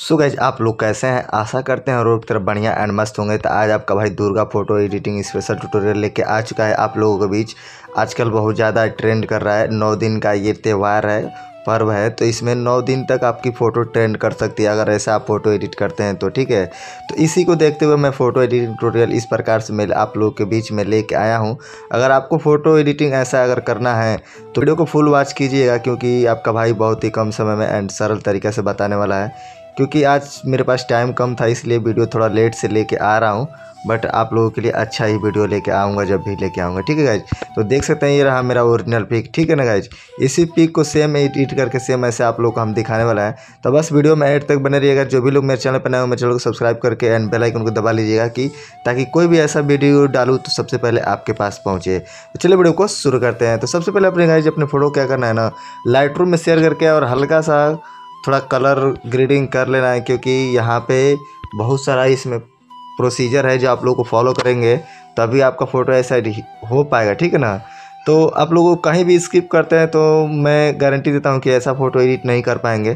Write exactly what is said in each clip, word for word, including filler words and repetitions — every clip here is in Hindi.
सो गाइज आप लोग कैसे हैं, आशा करते हैं रोड की तरफ बढ़िया एंड मस्त होंगे। तो आज आपका भाई Durga photo editing special tutorial लेके आ चुका है आप लोगों के बीच। आजकल बहुत ज़्यादा ट्रेंड कर रहा है, नौ दिन का ये त्यौहार है, पर्व है, तो इसमें नौ दिन तक आपकी फ़ोटो ट्रेंड कर सकती है अगर ऐसा आप फोटो एडिट करते हैं तो। ठीक है, तो इसी को देखते हुए मैं फ़ोटो एडिटिंग ट्यूटोरियल इस प्रकार से मैं आप लोगों के बीच में लेके आया हूं। अगर आपको फ़ोटो एडिटिंग ऐसा अगर करना है तो वीडियो को फुल वॉच कीजिएगा, क्योंकि आपका भाई बहुत ही कम समय में एंड सरल तरीके से बताने वाला है। क्योंकि आज मेरे पास टाइम कम था इसलिए वीडियो थोड़ा लेट से लेके आ रहा हूँ, बट आप लोगों के लिए अच्छा ही वीडियो लेके आऊँगा जब भी लेके आऊँगा। ठीक है गाइज, तो देख सकते हैं ये रहा मेरा ओरिजिनल पिक। ठीक है ना गाइज, इसी पिक को सेम एडिट करके सेम ऐसे आप लोग को हम दिखाने वाला है। तो बस वीडियो में एंड तक बने रहिएगा। जो भी लोग मेरे चैनल पर नए हो मेरे चैनल को सब्सक्राइब करके एंड बेल आइकन को दबा लीजिएगा कि ताकि कोई भी ऐसा वीडियो डालूँ तो सबसे पहले आपके पास पहुँचे। तो चलिए वीडियो को शुरू करते हैं। तो सबसे पहले अपने गाइज अपने फोटो क्या करना है ना, लाइटरूम में शेयर करके और हल्का सा थोड़ा कलर ग्रेडिंग कर लेना है, क्योंकि यहाँ पे बहुत सारा इसमें प्रोसीजर है जो आप लोग को फॉलो करेंगे तभी आपका फ़ोटो ऐसा हो पाएगा। ठीक है ना, तो आप लोगों को कहीं भी स्किप करते हैं तो मैं गारंटी देता हूँ कि ऐसा फ़ोटो एडिट नहीं कर पाएंगे,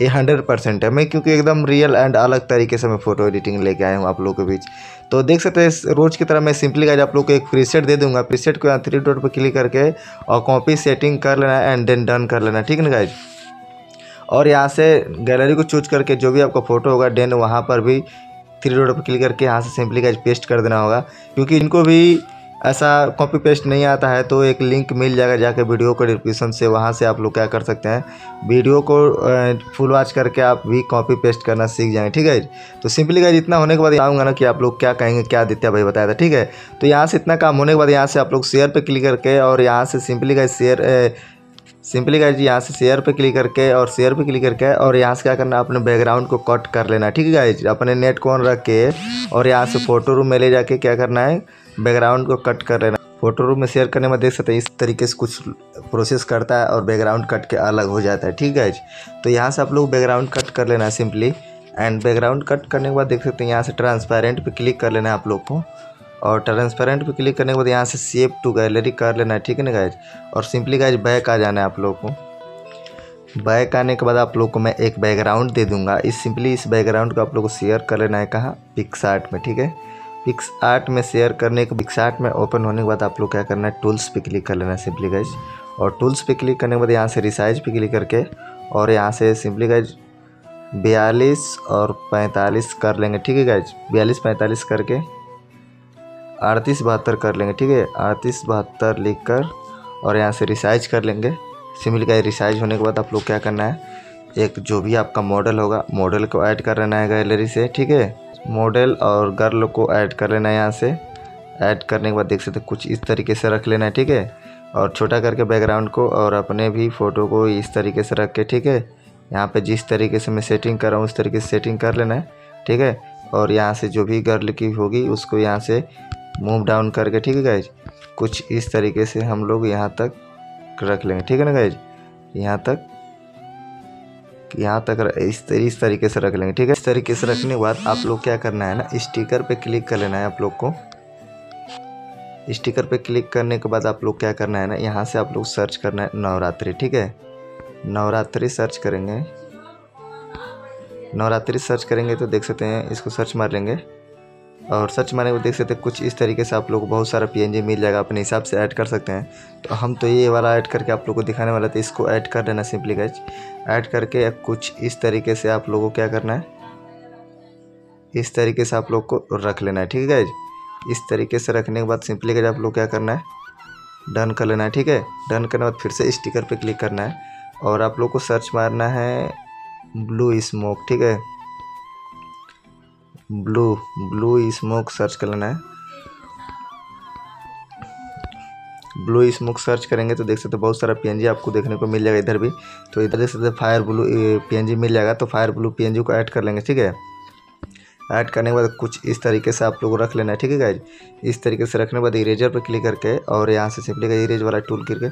ये हंड्रेड परसेंट है। मैं क्योंकि एकदम रियल एंड अलग तरीके से मैं फ़ोटो एडिटिंग लेके आया हूँ आप लोगों के बीच। तो देख सकते हैं रोज़ की तरह मैं सिंपली गाइज आप लोग को एक प्रीसेट दे दूँगा। प्रीसेट को यहाँ थ्री डॉट पर क्लिक करके और कॉपी सेटिंग कर लेना एंड देन डन कर लेना। ठीक है ना गाइज, और यहाँ से गैलरी को चूज करके जो भी आपका फ़ोटो होगा देन वहाँ पर भी थ्री डॉट पर क्लिक करके यहाँ से सिंपली गाइज पेस्ट कर देना होगा। क्योंकि इनको भी ऐसा कॉपी पेस्ट नहीं आता है, तो एक लिंक मिल जाएगा जाके वीडियो को डिस्क्रिप्शन से, वहाँ से आप लोग क्या कर सकते हैं वीडियो को फुल वॉच करके आप भी कॉपी पेस्ट करना सीख जाएंगे। ठीक है, तो सिंपली गाइज इतना होने के बाद आऊँगा ना कि आप लोग क्या कहेंगे, क्या देते भाई बताया था। ठीक है, तो यहाँ से इतना काम होने के बाद यहाँ से आप लोग शेयर पर क्लिक करके और यहाँ से simply guys share simply guys यहाँ से शेयर पे क्लिक करके और शेयर पे क्लिक करके और यहाँ से क्या करना अपने बैकग्राउंड को कट कर लेना। ठीक है गाइज, अपने नेट को ऑन रख के और यहाँ से फोटो रूम में ले जाके क्या करना है बैकग्राउंड को कट कर लेना। फोटो रूम में शेयर करने में देख सकते हैं इस तरीके से कुछ प्रोसेस करता है और बैकग्राउंड कट के अलग हो जाता है। ठीक गाइज, तो यहाँ से आप लोग बैकग्राउंड कट कर लेना है सिंपली एंड बैकग्राउंड कट करने के बाद देख सकते हैं यहाँ से ट्रांसपेरेंट पर क्लिक कर लेना है आप लोग को और ट्रांसपेरेंट पे क्लिक करने के बाद यहाँ से सेव टू गैलरी कर लेना है। ठीक है ना गाइज, और सिंपली गाइज बैक आ जाना है आप लोग को। बैक आने के बाद आप लोग को मैं एक बैकग्राउंड दे दूंगा। इस सिंपली इस बैकग्राउंड को आप लोग को शेयर कर लेना है कहाँ, पिक्सार्ट में। ठीक है, पिक्सार्ट में शेयर करने के पिक्सार्ट में ओपन होने के बाद आप लोग क्या करना है टूल्स पर क्लिक कर लेना है सिंपली गाइज, और टूल्स पर क्लिक करने के बाद यहाँ से रिसाइज पर क्लिक करके और यहाँ से सिंपली गाइज बयालीस और पैंतालीस कर लेंगे। ठीक है गाइज, बयालीस पैंतालीस करके अड़तीस बहत्तर कर लेंगे। ठीक है, अड़तीस बहत्तर लिख कर और यहाँ से रिसाइज कर लेंगे। सिंपली गाइज रिसाइज होने के बाद आप लोग क्या करना है एक जो भी आपका मॉडल होगा मॉडल को ऐड कर लेना है गैलरी से। ठीक है, मॉडल और गर्ल को ऐड कर लेना है यहाँ से। ऐड करने के बाद देख सकते कुछ इस तरीके से रख लेना है। ठीक है, और छोटा करके बैकग्राउंड को और अपने भी फ़ोटो को इस तरीके से रख के। ठीक है, यहाँ पर जिस तरीके से मैं सेटिंग कर रहा हूँ उस तरीके से सेटिंग कर लेना है। ठीक है, और यहाँ से जो भी गर्ल की होगी उसको यहाँ से मूव डाउन करके। ठीक है गाइज, कुछ इस तरीके से हम लोग यहाँ तक रख लेंगे। ठीक है ना गाइज, यहाँ तक यहाँ तक इस तरी, इस तरीके से रख लेंगे। ठीक है, इस तरीके से रखने के बाद आप लोग क्या करना है ना स्टिकर पे क्लिक कर लेना है आप लोग को। स्टिकर पे क्लिक करने के बाद आप लोग क्या करना है ना यहाँ से आप लोग सर्च करना है नवरात्रि। ठीक है, नवरात्रि सर्च करेंगे। नवरात्रि सर्च करेंगे तो देख सकते हैं इसको सर्च मार लेंगे और सर्च मारने को देख सकते हैं कुछ इस तरीके से आप लोग को बहुत सारा पीएनजी मिल जाएगा, अपने हिसाब से ऐड कर सकते हैं। तो हम तो ये वाला ऐड करके आप लोग को दिखाने वाला था, इसको ऐड कर लेना सिंपली गाइज। ऐड करके कुछ इस तरीके से आप लोगों को क्या करना है इस तरीके से आप लोग को रख लेना है। ठीक है गाइज, इस तरीके से रखने के बाद सिंपली गाइज आप लोग क्या करना है डन कर लेना है। ठीक है, डन करने के बाद फिर से स्टिकर पर क्लिक करना है और आप लोग को सर्च मारना है ब्लू स्मोक। ठीक है, ब्लू ब्लू स्मोक सर्च कर लेना है। ब्लू स्मोक सर्च करेंगे तो देख सकते बहुत सारा पीएनजी आपको देखने को मिल जाएगा इधर भी। तो इधर देख सकते फायर ब्लू पीएनजी मिल जाएगा, तो फायर ब्लू पीएनजी को ऐड कर लेंगे। ठीक है, ऐड करने के बाद कुछ इस तरीके से आप लोग रख लेना है। ठीक है गाइज, इस तरीके से रखने के बाद इरेजर पर क्लिक करके और यहाँ से सिंपली का इरेज वाला टूल करके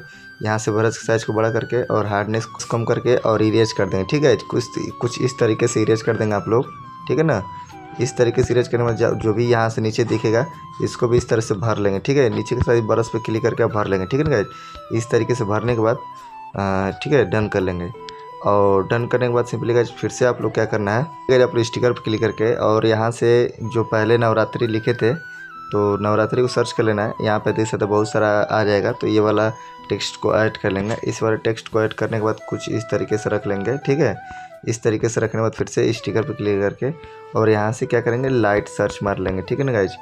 यहाँ से ब्रश साइज को बड़ा करके और हार्डनेस को कम करके और इरेज कर देंगे। ठीक है, कुछ कुछ इस तरीके से इरेज कर देंगे आप लोग। ठीक है ना, इस तरीके से इरेज करने में जो भी यहाँ से नीचे दिखेगा इसको भी इस तरह से भर लेंगे। ठीक है, नीचे के साइज ब्रश पे क्लिक करके आप भर लेंगे। ठीक है ना गाइज, इस तरीके से भरने के बाद ठीक है डन कर लेंगे। और डन करने के बाद सिंपली गाइस फिर से आप लोग क्या करना है, फिर आप स्टिकर पर क्लिक करके और यहाँ से जो पहले नवरात्रि लिखे थे तो नवरात्रि को सर्च कर लेना है। यहाँ पे देख सकते बहुत सारा आ जाएगा, तो ये वाला टेक्स्ट को ऐड कर लेंगे। इस वाले टेक्स्ट को ऐड करने के बाद कुछ इस तरीके से रख लेंगे, ठीक है। इस तरीके से रखने के बाद फिर से स्टिकर पर क्लिक करके और यहाँ से क्या करेंगे, लाइट सर्च मार लेंगे, ठीक है ना गाइज।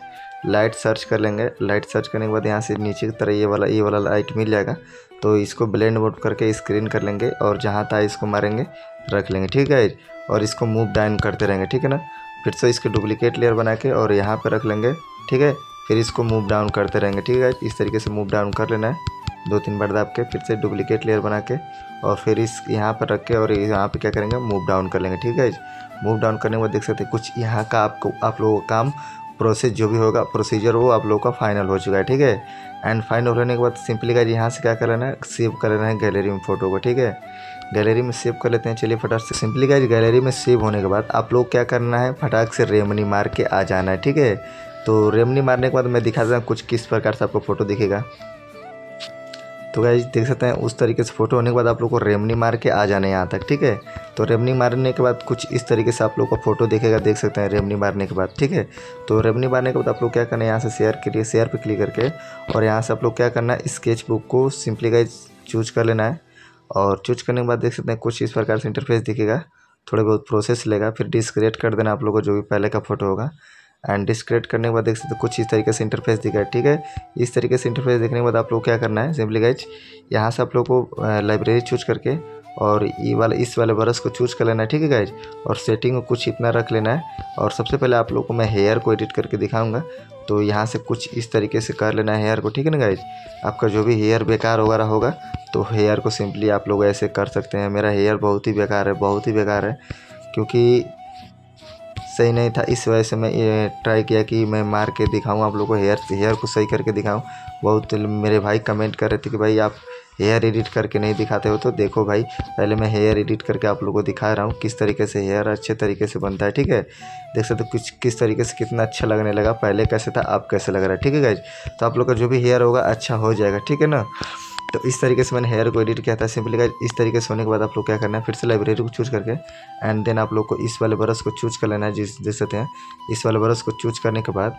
लाइट सर्च कर लेंगे। लाइट सर्च करने के बाद यहाँ से नीचे की तरह ये वाला ये वाला लाइट मिल जाएगा, तो इसको ब्लेंड मोड करके स्क्रीन कर लेंगे और जहाँ था इसको मारेंगे रख लेंगे, ठीक है। और इसको मूव डाउन करते रहेंगे, ठीक है ना। फिर से इसके डुप्लीकेट लेयर बना के और यहाँ पर रख लेंगे, ठीक है। फिर इसको मूव डाउन करते रहेंगे, ठीक है। इस तरीके से मूव डाउन कर लेना है दो तीन बार दाब के, फिर से डुप्लीकेट लेयर बना के और फिर इस यहाँ पर रख के और यहाँ पे क्या करेंगे, मूव डाउन कर लेंगे, ठीक है। मूव डाउन करने के बाद देख सकते हैं कुछ यहाँ का आपको आप लोगों का काम प्रोसेस जो भी होगा प्रोसीजर वो आप लोगों का फाइनल हो चुका है, ठीक है। एंड फाइनल होने के बाद सिंपली गाइस यहाँ से क्या कर लेना है, सेव कर लेना है गैलरी में फ़ोटो को, ठीक है। गैलरी में सेव कर लेते हैं, चलिए फटाक से। सिंपली गाइस गैलरी में सेव होने के बाद आप लोग क्या करना है, फटाक से रेमनी मार के आ जाना है, ठीक है। तो रेमनी मारने के बाद मैं दिखा देता हूँ कुछ किस प्रकार से आपको फ़ोटो दिखेगा। तो गाइस देख सकते हैं उस तरीके से फ़ोटो होने के बाद आप लोग को रेमनी मार के आ जाना है यहाँ तक, ठीक है। तो रेमनी मारने के बाद कुछ इस तरीके से आप लोग का फ़ोटो देखेगा, देख सकते हैं रेमनी मारने के बाद, ठीक है। तो रेमनी मारने के बाद आप लोग क्या करना है, यहाँ से शेयर के लिए शेयर पे क्लिक करके और यहाँ से आप लोग क्या करना है, स्केच बुक को सिंपली गाइस चूज कर लेना है। और चूज करने के बाद देख सकते हैं कुछ इस प्रकार से इंटरफेस दिखेगा, थोड़ा बहुत प्रोसेस लेगा। फिर डिस्क्रिएट कर देना आप लोग को जो भी पहले का फ़ोटो होगा। एंड डिस्क्रिएट करने के बाद देख सकते कुछ इस तरीके से इंटरफेस दिखा है, ठीक है। इस तरीके से इंटरफेस देखने के बाद आप लोग क्या करना है, सिंपली गाइज यहाँ से आप लोग को लाइब्रेरी चूज करके और ये वाला इस वाले ब्रश को चूज कर लेना है, ठीक है गाइज। और सेटिंग को कुछ इतना रख लेना है। और सबसे पहले आप लोग को मैं हेयर को एडिट करके दिखाऊंगा, तो यहाँ से कुछ इस तरीके से कर लेना है हेयर को, ठीक है ना गाइज। आपका जो भी हेयर बेकार वगैरह होगा तो हेयर को सिंपली आप लोग ऐसे कर सकते हैं। मेरा हेयर बहुत ही बेकार है, बहुत ही बेकार है, क्योंकि सही नहीं था, इस वजह से मैं ट्राई किया कि मैं मार के दिखाऊँ आप लोगों को, हेयर हेयर को सही करके दिखाऊँ। बहुत मेरे भाई कमेंट कर रहे थे कि भाई आप हेयर एडिट करके नहीं दिखाते हो, तो देखो भाई पहले मैं हेयर एडिट करके आप लोगों को दिखा रहा हूँ किस तरीके से हेयर अच्छे तरीके से बनता है, ठीक है। देख सकते हो कुछ किस तरीके से कितना अच्छा लगने लगा, पहले कैसे था अब कैसे लग रहा है, ठीक है गाइज। तो आप लोग का जो भी हेयर होगा अच्छा हो जाएगा, ठीक है ना। तो इस तरीके से मैंने हेयर को एडिट किया था। सिंपली गाइस इस तरीके से होने के बाद आप लोग क्या करना है, फिर से लाइब्रेरी को चूज करके एंड देन आप लोग को इस वाले ब्रश को चूज कर लेना है। जिस देख सकते हैं इस वाले ब्रश को चूज करने के बाद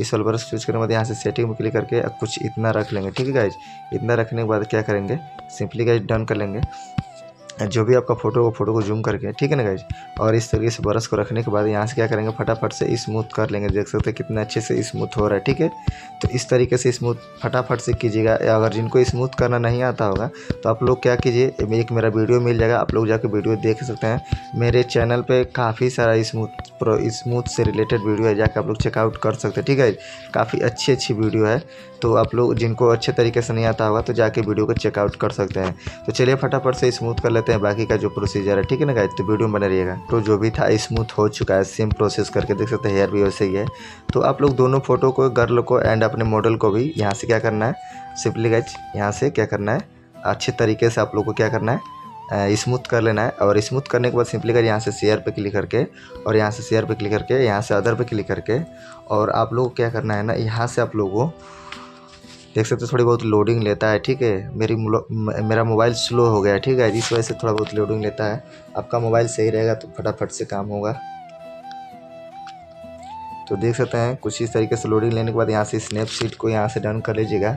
इस वाले ब्रश चूज करने के बाद यहाँ से सेटिंग में क्लिक करके कुछ इतना रख लेंगे, ठीक है गाइज। इतना रखने के बाद क्या करेंगे, सिंपली गाइज डन कर लेंगे जो भी आपका फ़ोटो हो, फोटो को जूम करके, ठीक है ना गाइज। और इस तरीके से ब्रश को रखने के बाद यहाँ से क्या करेंगे, फटाफट से स्मूथ कर लेंगे। देख सकते हैं कितना अच्छे से स्मूथ हो रहा है, ठीक है। तो इस तरीके से स्मूथ फटाफट से कीजिएगा। अगर जिनको स्मूथ करना नहीं आता होगा तो आप लोग क्या कीजिए, एक मेरा वीडियो मिल जाएगा, आप लोग जाकर वीडियो देख सकते हैं। मेरे चैनल पर काफ़ी सारा स्मूथ प्रो स्मूथ से रिलेटेड वीडियो है, जाकर आप लोग चेकआउट कर सकते हैं, ठीक है। काफ़ी अच्छी अच्छी वीडियो है, तो आप लोग जिनको अच्छे तरीके से नहीं आता होगा तो जाके वीडियो को चेकआउट कर सकते हैं। तो चलिए फटाफट से स्मूथ कर हैं बाकी का जो प्रोसीजर है, ठीक है ना गाइस। तो वीडियो में बने रहिएगा। तो जो भी था स्मूथ हो चुका है, सेम प्रोसेस करके देख सकते हैं हेयर भी वैसे ही है। तो आप लोग दोनों फोटो को, गर्ल को एंड अपने मॉडल को भी यहाँ से क्या करना है, सिंपली गाइस यहाँ से क्या करना है, अच्छे तरीके से आप लोग को क्या करना है, स्मूथ कर लेना है। और स्मूथ करने के बाद सिंपली कर यहाँ से शेयर पे क्लिक करके और यहाँ से शेयर पे क्लिक करके यहाँ से अदर पे क्लिक करके और आप लोग को क्या करना है ना, यहाँ से आप लोगों देख सकते हो थोड़ी बहुत लोडिंग लेता है, ठीक है। मेरी मेरा मोबाइल स्लो हो गया, ठीक है, इस वजह से थोड़ा बहुत लोडिंग लेता है। आपका मोबाइल सही रहेगा तो फटाफट से काम होगा। तो देख सकते हैं कुछ इस तरीके से लोडिंग लेने के बाद यहाँ से स्नैपसीड को यहाँ से डन कर लीजिएगा।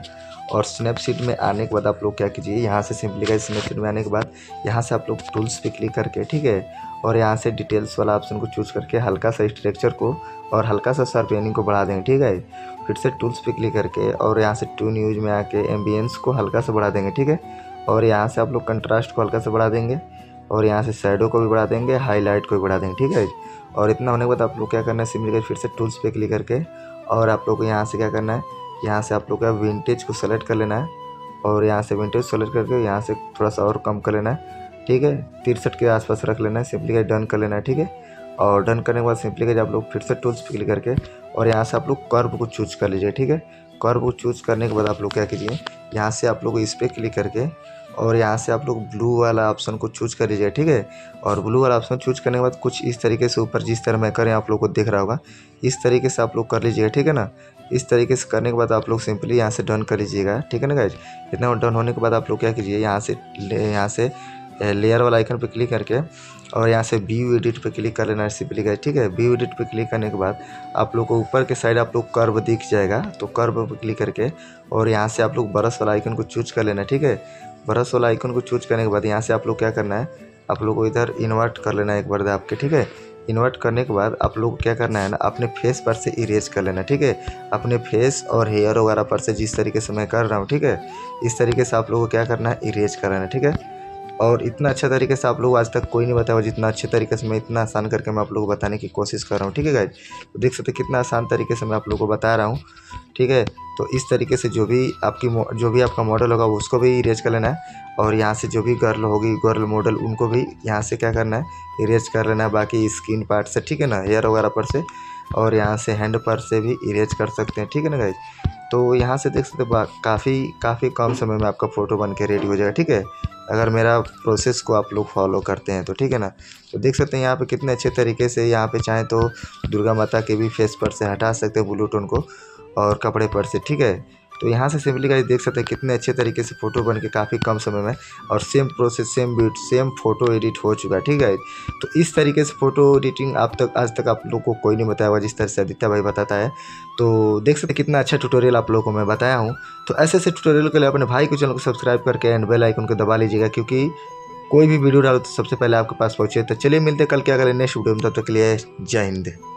और स्नैपसीड में आने के बाद आप लोग क्या कीजिए, यहाँ से सिंपली गाइस स्नैपसीड में आने के बाद यहाँ से आप लोग टूल्स पे क्लिक करके, ठीक है, और यहाँ से डिटेल्स वाला ऑप्शन को चूज करके हल्का सा स्ट्रक्चर को और हल्का सा शार्पनिंग को बढ़ा देंगे, ठीक है। फिर से टूल्स पे क्लिक करके और यहाँ से टून यूज में आके एम्बियंस को हल्का सा बढ़ा देंगे, ठीक है। और यहाँ से आप लोग कंट्रास्ट को हल्का सा बढ़ा देंगे और यहाँ से शैडो को भी बढ़ा देंगे, हाईलाइट को भी बढ़ा देंगे, ठीक है। और इतना होने के बाद आप लोग क्या करना है, सिंपली फिर से टूल्स पे क्लिक करके और आप लोग को यहाँ से क्या करना है, यहाँ से आप लोग का विंटेज को सेलेक्ट कर लेना है और यहाँ से विंटेज सेलेक्ट करके यहाँ से थोड़ा सा और कम कर लेना है, ठीक है, तिरसठ के आसपास रख लेना है। सिंपली गाइस डन कर लेना है, ठीक है। और डन करने के बाद सिंपली गाइस आप लोग फिर से टूल्स पे क्लिक करके और यहाँ से आप लोग कर्व को चूज कर लीजिए, ठीक है। कर्व को चूज करने के बाद आप लोग क्या कीजिए, यहाँ से आप लोग इस पर क्लिक करके और यहाँ से आप लोग ब्लू वाला ऑप्शन को चूज कर लीजिए, ठीक है। और ब्लू वाला ऑप्शन चूज करने के बाद कुछ इस तरीके से ऊपर जिस तरह मैं करें आप लोग को दिख रहा होगा, इस तरीके से आप लोग कर लीजिएगा, ठीक है ना। इस तरीके से करने के बाद आप लोग सिंपली यहाँ से डन कर लीजिएगा, ठीक है ना गाइज। इतना डन होने के बाद आप लोग क्या कीजिए, यहाँ से यहाँ से लेयर वाला आइकन पे क्लिक करके और यहाँ से व्यू एडिट पे क्लिक कर लेना है सिंपली गाइस। ठीक है, व्यू एडिट पे क्लिक करने के बाद आप लोग को ऊपर के साइड आप लोग कर्व दिख जाएगा, तो कर्व पे क्लिक करके और यहाँ से आप लोग ब्रश वाला आइकन को चूज कर लेना है। ठीक है, ब्रश वाला आइकन को चूज करने के बाद यहाँ से आप लोग क्या करना है, आप लोग को इधर इन्वर्ट कर लेना है एक बार आपके। ठीक है, इन्वर्ट करने के बाद आप लोग क्या करना है ना, अपने फेस पर से इरेज कर लेना। ठीक है, अपने फेस और हेयर वगैरह पर से जिस तरीके से मैं कर रहा हूँ, ठीक है, इस तरीके से आप लोग को क्या करना है, इरेज कर लेना। ठीक है, और इतना अच्छा तरीके से आप लोग आज तक कोई नहीं बताया जितना अच्छे तरीके से मैं इतना आसान करके मैं आप लोगों को बताने की कोशिश कर रहा हूँ। ठीक है गाइज, तो देख सकते कितना आसान तरीके से मैं आप लोगों को बता रहा हूँ। ठीक है, तो इस तरीके से जो भी आपकी जो भी आपका मॉडल होगा उसको भी इरेज कर लेना है, और यहाँ से जो भी गर्ल होगी गर्ल मॉडल उनको भी यहाँ से क्या करना है, इरेज कर लेना है, बाकी स्किन पार्ट से। ठीक है ना, हेयर वगैरह पर से और यहाँ से हैंड पर से भी इरेज कर सकते हैं। ठीक है ना गाइज, तो यहाँ से देख सकते काफ़ी काफ़ी कम समय में आपका फ़ोटो बन के रेडी हो जाएगा। ठीक है, अगर मेरा प्रोसेस को आप लोग फॉलो करते हैं तो। ठीक है ना, तो देख सकते हैं यहाँ पे कितने अच्छे तरीके से यहाँ पे चाहें तो दुर्गा माता के भी फेस पर से हटा सकते हैं ब्लू टोन को और कपड़े पर से। ठीक है, तो यहाँ से सिंपली गाइस देख सकते हैं कितने अच्छे तरीके से फ़ोटो बन के काफ़ी कम समय में, और सेम प्रोसेस सेम ब्यूट सेम फ़ोटो एडिट हो चुका है। ठीक है, तो इस तरीके से फ़ोटो एडिटिंग आप तक आज तक आप लोग को कोई नहीं बताया हुआ जिस तरह से आदित्य भाई बताता है। तो देख सकते हैं कितना अच्छा ट्यूटोरियल आप लोगों को मैं बताया हूँ। तो ऐसे ऐसे ट्यूटोरियल के लिए अपने भाई के चैनल को सब्सक्राइब करके एंड बेल आइकन को दबा लीजिएगा, क्योंकि कोई भी वीडियो डालो तो सबसे पहले आपके पास पहुँचे। तो चलिए मिलते कल के अगले नेक्स्ट वीडियो में, तब तक के लिए जय हिंद।